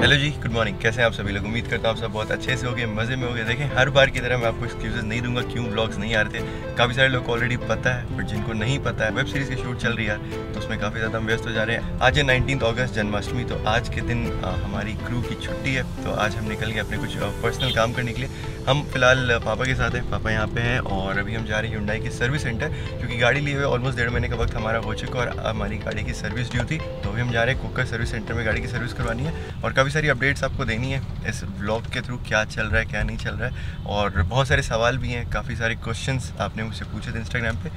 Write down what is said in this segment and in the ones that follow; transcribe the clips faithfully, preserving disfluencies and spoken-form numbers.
Hello जी, good morning. कैसे हैं आप सभी लोग? उम्मीद करता हूँ आप सब बहुत अच्छे से हो गए, मज़े में हो गए। देखें, हर बार की तरह मैं आपको एक्सक्यूजेस नहीं दूंगा क्यों व्लॉग्स नहीं आ रहे थे। काफ़ी सारे लोग को ऑलरेडी पता है, बट जिनको नहीं पता है, वेब सीरीज़ की शूट चल रही है तो उसमें काफ़ी ज़्यादा हम व्यस्त हो जा रहे हैं। आज है नाइनटीन अगस्त जन्माष्टमी, तो आज के दिन आ, हमारी क्रू की छुट्टी है, तो आज हम निकल गए अपने कुछ पर्सनल काम करने के लिए। हम फिलहाल पापा के साथ हैं, पापा यहाँ पे हैं और अभी हम जा रहे हैं Hyundai की सर्विस सेंटर, क्योंकि गाड़ी लिए हुए ऑलमोस्ट डेढ़ महीने का वक्त हमारा हो चुका और हमारी गाड़ी की सर्विस ड्यू थी, तो अभी हम जा रहे हैं कुकर सर्विस सेंटर में गाड़ी की सर्विस करवानी है। और काफ़ी सारी अपडेट्स आपको देनी है इस व्लॉग के थ्रू, क्या चल रहा है क्या नहीं चल रहा है, और बहुत सारे सवाल भी हैं, काफ़ी सारे क्वेश्चंस आपने मुझसे पूछे थे इंस्टाग्राम पे,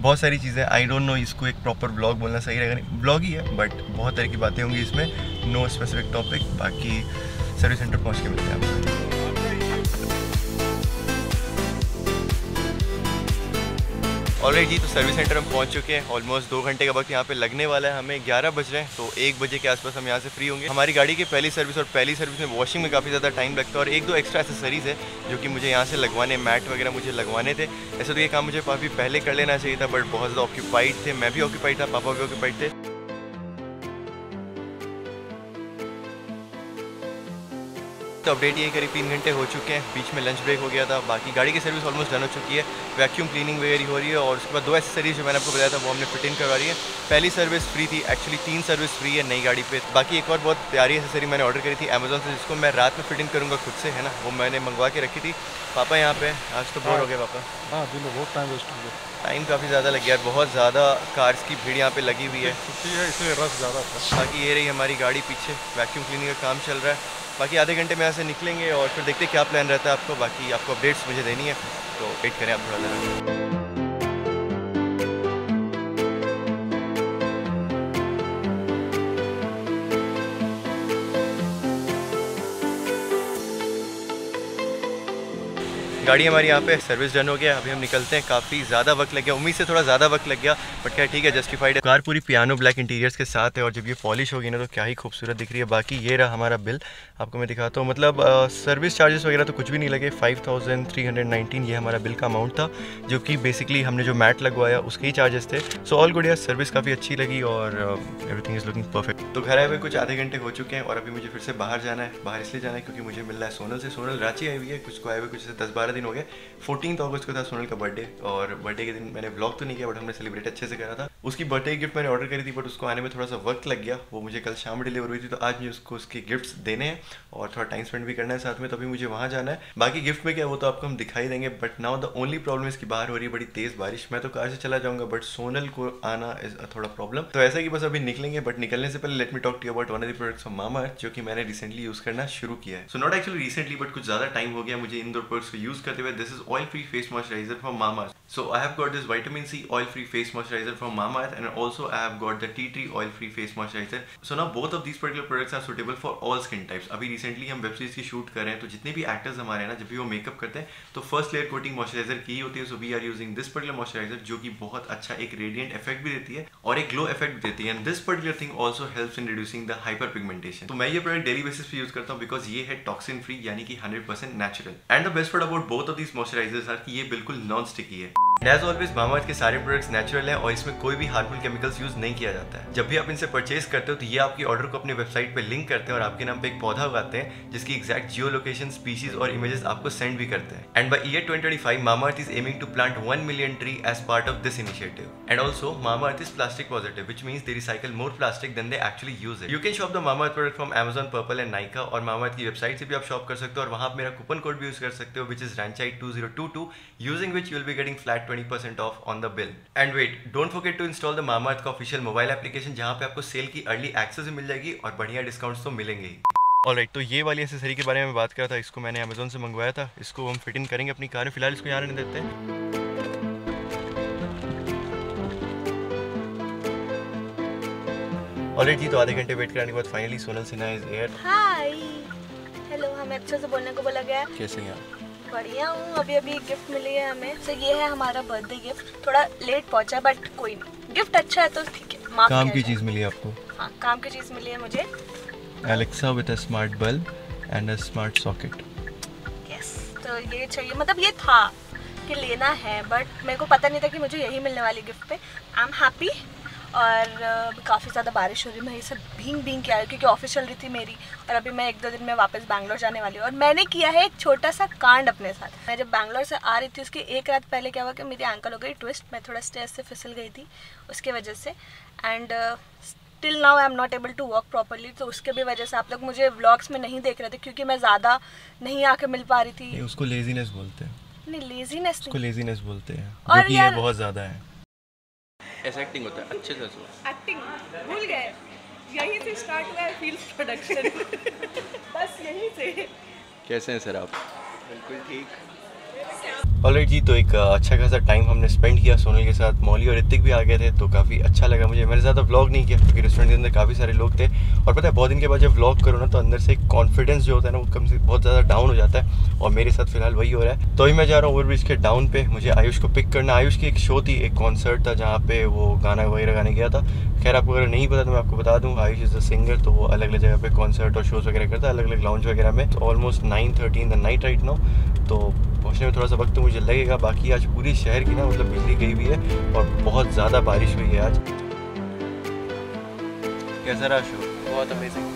बहुत सारी चीज़ें। आई डोंट नो इसको एक प्रॉपर ब्लॉग बोलना सही रहेगा, ब्लॉग ही है बट बहुत तरह की बातें होंगी इसमें, नो स्पेसिफिक टॉपिक। बाकी सर्विस सेंटर पहुँच के मिलते हैं। ऑलरेडी जी, तो सर्विस सेंटर हम पहुंच चुके हैं। ऑलमोस्ट दो घंटे का वक्त यहाँ पे लगने वाला है, हमें ग्यारह बज रहे हैं, तो एक बजे के आसपास हम यहाँ से फ्री होंगे। हमारी गाड़ी की पहली सर्विस और पहली सर्विस में वॉशिंग में काफ़ी ज़्यादा टाइम लगता है, और एक दो एक्स्ट्रा एसेसरीज़ है जो कि मुझे यहाँ से लगवाने, मैट वगैरह मुझे लगवाने थे। ऐसे तो ये काम मुझे काफ़ी पहले कर लेना चाहिए था, बट बहुत ज़्यादा ऑक्यूपाइड थे, मैं भी ऑक्यूपाइड था, पापा भी ऑक्यूपाइड थे। तो अपडेट ये करीब तीन घंटे हो चुके हैं, बीच में लंच ब्रेक हो गया था। बाकी गाड़ी की सर्विस ऑलमोस्ट डन हो चुकी है, वैक्यूम क्लीनिंग वगैरह हो रही है, और उसके बाद दो एक्सेसरीज जो मैंने आपको बताया था वो हमने फिट इन करवा रही है। पहली सर्विस फ्री थी, एक्चुअली तीन सर्विस फ्री है नई गाड़ी पे। बाकी एक और बहुत प्यारी एक्सेसरी मैंने ऑर्डर करी थी अमेजोन से, जिसको मैं रात में फिट इन करूँगा खुद से, है ना, वो मैंने मंगवा के रखी थी। पापा यहाँ पे आज तो बोर हो गया पापा। हाँ बिल्कुल, बहुत टाइम वेस्ट हो गया, टाइम काफ़ी ज़्यादा लग गया, बहुत ज़्यादा कार्स की भीड़ यहाँ पे लगी हुई है, छुट्टी है इसलिए रश ज़्यादा था। बाकी ये रही हमारी गाड़ी पीछे, वैक्यूम क्लीनिंग का काम चल रहा है। बाकी आधे घंटे में यहाँ से निकलेंगे और फिर देखते हैं क्या प्लान रहता है आपको। बाकी आपको अपडेट्स मुझे देनी है, तो वेट करें आप थोड़ा देर। गाड़ी हमारी यहाँ पे सर्विस डन हो गया, अभी हम निकलते हैं। काफ़ी ज़्यादा वक्त लग गया, उम्मीद से थोड़ा ज़्यादा वक्त लग गया, बट क्या ठीक है, जस्टिफाइड है। कार पूरी पियानो ब्लैक इंटीरियर्स के साथ है, और जब ये पॉलिश होगी ना तो क्या ही खूबसूरत दिख रही है। बाकी ये रहा हमारा बिल, आपको मैं दिखाता हूँ। मतलब आ, सर्विस चार्जेस वगैरह तो कुछ भी नहीं लगे, five thousand three hundred nineteen ये हमारा बिल का अमाउंट था, जो कि बेसिकली हमने जो मैट लगवाया उसके ही चार्जेस थे। सो ऑल गुड यार, सर्विस काफ़ी अच्छी लगी और एवरीथिंग इज़ लुकिंग परफेक्ट। तो घर आए हुए कुछ आधे घंटे हो चुके हैं, और अभी मुझे फिर से बाहर जाना है। बाहर इसलिए जाना है क्योंकि मुझे मिल रहा है सोनल से। सोनल रांची आई हुई है, कुछ को आए हुए कुछ दस बारह दिन हो गए। फोर्टीन अगस्त को था सोनल का बर्थडे, और बर्थडे के दिन मैंने व्लॉग तो नहीं किया बट हमने सेलिब्रेट अच्छे से करा था। उसकी बर्थडे गिफ्ट मैंने ऑर्डर करी थी बट उसको आने में थोड़ा सा वक्त लग गया, वो मुझे कल शाम डिलीवर हुई थी, तो आज मुझे उसको उसकी गिफ्ट्स देने हैं और थोड़ा टाइम स्पेंड भी करना है साथ में, तभी मुझे वहाँ जाना है। बाकी गिफ्ट में क्या वो तो आपको हम दिखाई देंगे, but now the only problem इसकी बाहर हो रही है बड़ी तेज़ बारिश। मैं तो कार से चला जाऊँगा बट सोनल को आना इज थोड़ा प्रॉब्लम, तो ऐसा कि बस अभी निकलेंगे। बट निकलने से पहले let me talk to you about one of the products from Mamaearth, जो कि मैंने रिसेंटली यूज़ करना शुरू किया है। So not actually recently, but कुछ ज़्यादा टाइम हो गया मुझे इन दो प्रोडक्ट्स को यूज़ करते हुए। This is oil free face moisturiser from Mamaearth. So I have got this vitamin C oil free face moisturizer from Mamaearth, and also I have got the tea tree oil free face moisturizer. So now both of these particular products are suitable for all skin types. अभी recently हम web series की shoot कर रहे हैं, तो जितने भी actors हमारे हैं ना, जब भी वो makeup करते हैं तो first layer coating moisturizer की होती है। So we are using this particular moisturizer, जो कि बहुत अच्छा एक radiant effect भी देती है और एक glow effect भी देती है, and this particular thing also helps in reducing the hyperpigmentation. तो मैं ये product daily basis पे use करता हूँ because ये है toxin free, यानी कि hundred percent natural. And the best part about both of these moisturizers are कि ये बिल्कुल non-sticky है। एज ऑलवेज मामाअर्थ के सारे प्रोडक्ट्स नेचुरल हैं और इसमें कोई भी हार्मफुल केमिकल्स यूज नहीं किया जाता है। जब भी आप इनसे परचेज करते हो तो ये आपकी ऑर्डर को अपनी वेबसाइट पे लिंक करते हैं और आपके नाम पे एक पौधा उगाते हैं जिसकी एक्जैक्ट जियो लोकेशन, स्पीशीज और इमेजेस आपको सेंड भी करते हैं। And by year twenty twenty five Mamaearth is aiming to plant one million tree as part of this initiative. And also Mamaearth is plastic positive, which means they recycle more plastic than they actually use it. You can shop the Mamaearth product from Amazon, Purplle and Nykaa, और Mamaearth की website से भी आप shop कर सकते हो, और वहाँ आप मेरा कूपन कोड भी यूज कर सकते हो, which is Ranchite two zero two two, using which you will be getting flat twenty percent off on the bill. And wait, don't forget to install the Mamaearth का official mobile application, जहां पे आपको cell की early access मिल जाएगी और बढ़िया discounts तो मिलेंगे ही। ऑलराइट, तो ये वाली एक्सेसरी के बारे में मैं बात कर रहा था, इसको मैंने अमेजोन से मंगवाया था, इसको हम फिट इन करेंगे अपनी कार में। फिलहाल इसको यहाँ रहने देते हैं। ऑलराइट जी, तो आधे घंटे वेट कराने के बाद finally Sonal Sinha is here. Hi, hello, हमें अच्छे से बोलने को बोला गया। कैसे हैं आप? बढ़िया हूँ। अभी अभी गिफ्ट मिली है हमें। सो so, ये है हमारा बर्थडे गिफ्ट, थोड़ा लेट पहुँचा बट कोई नहीं, गिफ्ट अच्छा है तो ठीक है। काम की चीज़ मिली है आपको? हाँ, काम की चीज़ मिली है मुझे, Alexa with a smart bulb and a smart socket. Yes, तो ये चाहिए, मतलब ये था कि लेना है बट मेरे को पता नहीं था कि मुझे यही मिलने वाली गिफ्ट पे। आई एम हैप्पी और काफ़ी ज़्यादा बारिश हो रही है। मैं ये सब भींग भींग के आई क्योंकि ऑफिस चल रही थी मेरी और अभी मैं एक दो दिन में वापस बैंगलोर जाने वाली हूँ। और मैंने किया है एक छोटा सा कांड अपने साथ। मैं जब बैंगलोर से आ रही थी उसके एक रात पहले क्या हुआ कि मेरी एंकल हो गई ट्विस्ट, मैं थोड़ा स्टेज से फिसल गई थी उसके वजह से। And till now I am not able to work properly, तो उसके भी वजह से आप लोग मुझे व्लॉग्स में नहीं देख रहे थे क्योंकि मैं ज़्यादा नहीं आके मिल पा रही थी। उसको लेजीनेस बोलते हैं, नहीं लेजीनेस, उसको लेजीनेस बोलते हैं। और ये बहुत ज़्यादा है, ऐसा एक्टिंग होता है। अच्छे से एक्टिंग भूल गए, यहीं से स्टार्ट हुआ है फिल्म प्रोडक्शन। बस यहीं से। कैसे हैं सर आप? बिल्कुल ठीक। ऑलराइट जी, तो एक अच्छा खासा टाइम हमने स्पेंड किया सोनल के साथ। मौली और ऋतिक भी आ गए थे तो काफ़ी अच्छा लगा मुझे। मैंने ज़्यादा व्लॉग नहीं किया क्योंकि रेस्टोरेंट के अंदर काफ़ी सारे लोग थे और पता है बहुत दिन के बाद जब व्लॉग करो ना तो अंदर से कॉन्फिडेंस जो होता है ना वो कम से बहुत ज़्यादा डाउन हो जाता है और मेरे साथ फिलहाल वही हो रहा है। तो ही मैं जा रहा हूँ ओवरब्रिज के डाउन पे, मुझे आयुष को पिक करना। आयुष की एक शो थी, एक कॉन्सर्ट था जहाँ पे वो गाना वगैरह गाने गया था। खैर आपको अगर नहीं पता तो मैं आपको बता दूँ, आयुष इज़ अ सिंगर, तो वो अलग अलग जगह पे कॉन्सर्ट और शोज़ वगैरह करता है, अलग अलग लाउंज वगैरह में। तो almost nine thirty in the night right now, तो पहुँचने में थोड़ा सा वक्त तो मुझे लगेगा। बाकी आज पूरी शहर की ना मतलब बिजली गई हुई है और बहुत ज़्यादा बारिश हुई है आज। कैसा रहा शो? बहुत amazing.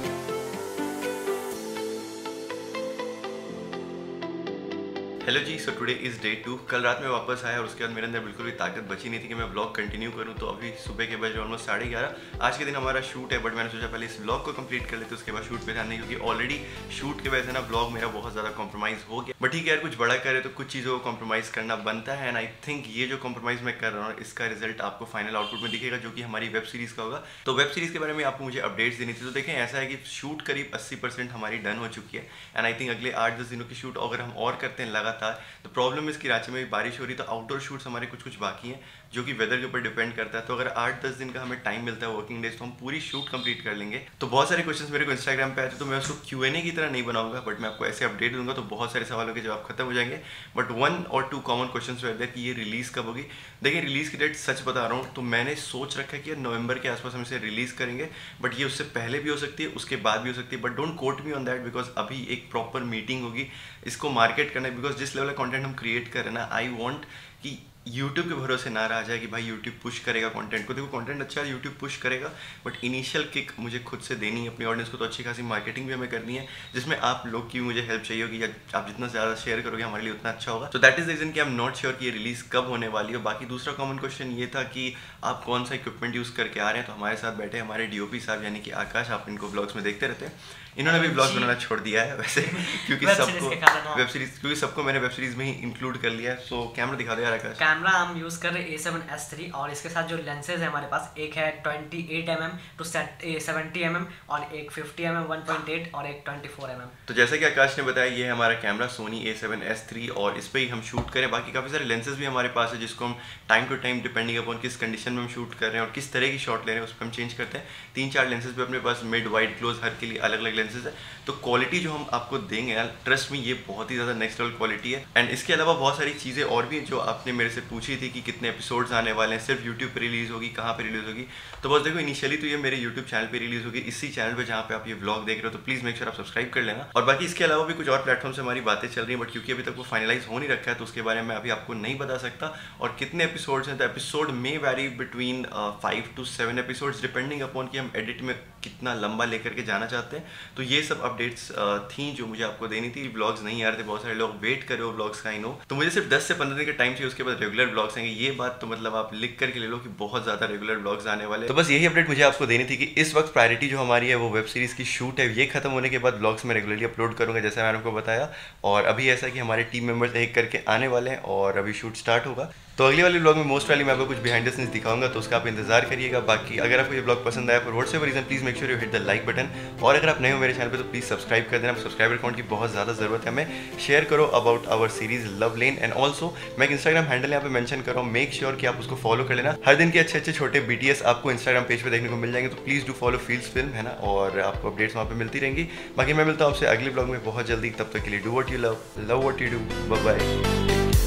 Hello ji, so today is day two. कल रात में वापस आया और उसके बाद मेरे अंदर बिल्कुल भी ताकत बची नहीं थी कि मैं ब्लॉग कंटिन्यू करूं। तो अभी सुबह के बजे ऑलमोस्ट साढ़े ग्यारह। आज के दिन हमारा शूट है बट मैंने सोचा पहले इस ब्लॉग को कंप्लीट कर लेते उसके बाद शूट पे जाने, क्योंकि ऑलरेडी शूट के वजह से ना ब्लॉग मेरा बहुत ज़्यादा कॉम्प्रोमाइज़ हो गया। बट ठीक है यार, कुछ बड़ा करे तो कुछ चीज़ों को कॉम्प्रोमाइज़ करना बनता है। एंड आई थिंक ये जो कॉम्प्रोमाइज़ मैं कर रहा हूँ इसका रिजल्ट आपको फाइनल आउटपुट में दिखेगा जो कि हमारी वेब सीरीज़ का होगा। तो वेब सीरीज़ के बारे में आपको मुझे अपडेट्स देनी थी। तो देखें ऐसा है कि शूट करीब अस्सी परसेंट हमारी डन हो चुकी है एंड आई थिंक अगले आठ दस दिनों की शूट अगर हम और करते हैं लगातार। तो प्रॉब्लम इस कराची में भी बारिश हो रही है तो आउटडोर शूट्स हमारे कुछ कुछ बाकी हैं जो कि वेदर के ऊपर डिपेंड करता है। तो अगर आठ दस दिन का हमें टाइम मिलता है वर्किंग डेज तो हम पूरी शूट कंप्लीट कर लेंगे। तो बहुत सारे क्वेश्चंस मेरे को इंस्टाग्राम पे आते हैं तो मैं उसको क्यू एन ए की तरह नहीं बनाऊंगा बट मैं आपको ऐसे अपडेट दूंगा तो बहुत सारे सवालों के जवाब खत्म हो जाएंगे। बट वन और टू कॉमन क्वेश्चंस रहते हैं कि ये रिलीज़ कब होगी। देखिए रिलीज़ की डेट सच बता रहा हूँ तो मैंने सोच रखा है कि नवंबर के आसपास हम इसे रिलीज़ करेंगे, बट ये उससे पहले भी हो सकती है उसके बाद भी हो सकती है। But don't quote me on that because अभी एक प्रॉपर मीटिंग होगी इसको मार्केट करना, बिकॉज जिस लेवल का कंटेंट हम क्रिएट कर रहे हैं ना आई वांट कि यूट्यूब के भरोसे ना रहा जाए कि भाई यूट्यूब पुश करेगा कंटेंट को। देखो कंटेंट अच्छा है यूट्यूब पुश करेगा बट इनिशियल किक मुझे खुद से देनी है अपनी ऑडियंस को। तो अच्छी खासी मार्केटिंग भी हमें करनी है जिसमें आप लोग की मुझे हेल्प चाहिए होगी, या आप जितना ज़्यादा शेयर करोगे हमारे लिए उतना अच्छा होगा। तो दैट इज़ द रीज़न कि आई एम नॉट श्योर कि ये रिलीज़ कब होने वाली है। बाकी दूसरा कॉमन क्वेश्चन ये था कि आप कौन सा इक्विपमेंट यूज़ करके आ रहे हैं। तो हमारे साथ बैठे हमारे डी ओ पी साहब यानी कि आकाश, आप इनको ब्लॉग्स में देखते रहते हैं, इन्होंने भी ब्लॉग बनाना छोड़ दिया है वैसे क्योंकि सबको वेब सीरीज क्योंकि सबको मैंने वेब सीरीज में ही इंक्लूड कर लिया है। सो कैमरा दिखा दो यार आकाश। कैमरा हम यूज़ कर रहे हैं ए सेवन एस थ्री और इसके साथ जो लेंसेज है हमारे पास, एक है अट्ठाईस एम एम टू सत्तर एम एम और एक पचास M M one point eight और एक चौबीस एम एम। तो जैसा कि आकाश ने बताया ये है हमारा camera Sony A seven S three और इस पर ही हम शूट करें। बाकी काफ़ी सारे लेंसेज भी हमारे पास है जिसको हम time to time depending upon किस कंडीशन में हम शूट कर रहे हैं और किस तरह की शॉट ले रहे हैं उस पर हम चेंज करते हैं। तीन चार लेंसेज भी अपने पास मिड वाइड क्लोज हर के लिए अलग अलग लेंसेज है। तो क्वालिटी जो हम आपको देंगे यार ट्रस्ट में ये बहुत ही ज़्यादा नेक्स्ट लेवल क्वालिटी है। एंड इसके अलावा बहुत सारी चीज़ें और भी जो आपने मेरे से पूछी थी कि कितने एपिसोड्स आने वाले हैं, सिर्फ यूट्यूब पे रिलीज़ होगी, कहाँ पे रिलीज़ होगी। तो बस देखो इनिशियली तो ये मेरे यूट्यूब चैनल पे रिलीज़ होगी, इसी चैनल पे जहाँ पे आप ये व्लॉग देख रहे हो, तो प्लीज़ मेक श्योर आप सब्सक्राइब कर लेना। और बाकी इसके अलावा भी कुछ और प्लेटफॉर्म से हमारी बातें चल रही है बट क्योंकि अभी तक वो फाइनलाइज हो नहीं रखा है तो उसके बारे में अभी आपको नहीं बता सकता। और कितने एपिसोड्स हैं तो एपिसोड में vary between five to seven episodes depending upon कि हम एडिट में कितना लंबा लेकर के जाना चाहते हैं। तो ये सब अपडेट्स थी जो मुझे आपको देनी थी। व्लॉग्स नहीं आ रहे थे, बहुत सारे लोग वेट कर रहे हो व्लॉग्स का, आई नो। तो मुझे सिर्फ दस से पंद्रह दिन का टाइम चाहिए, उसके बाद रेगुलर व्लॉग्स आएंगे। ये बात तो मतलब आप लिख करके ले लो कि बहुत ज़्यादा रेगुलर व्लॉग्स आने वाले हैं। तो बस यही अपडेट मुझे आपको देनी थी कि इस वक्त प्रायोरिटी जो हमारी है वो वेब सीरीज़ की शूट है। ये खत्म होने के बाद व्लॉग्स में रेगुलरली अपलोड करूँगा जैसा मैंने आपको बताया। और अभी ऐसा कि हमारे टीम मेम्बर्स एक करके आने वाले हैं और अभी शूट स्टार्ट होगा। तो अगले वाले व्लॉग में मोस्ट वाली मैं आपको कुछ बिहाइंड द सीन्स दिखाऊंगा तो उसका आप इंतजार करिएगा। बाकी अगर आपको ये व्लॉग पसंद आया for whatsoever reason please make sure you hit the like button. और अगर आप नए हो मेरे चैनल पे तो प्लीज़ सब्सक्राइब कर देना, सब्सक्राइबर अकाउंट की बहुत ज़्यादा ज़रूरत है हमें। शेयर करो about our series love lane. And also मैं एक इंस्टाग्राम हैंडल यहाँ पे मैंशन कर रहा हूँ, मेक श्योर कि आप उसको फॉलो कर लेना। हर दिन के अच्छे अच्छे छोटे बी टी एस आपको इंस्टाग्राम पेज पर देखने को मिल जाएंगे तो please do follow feels film, है ना। और आपको अपडेट्स वहाँ पर मिलती रहेंगी। बाकी मैं मिलता हूँ आपसे अगले व्लॉग में बहुत जल्दी। तब तक के लिए do what you love, love what you do, bye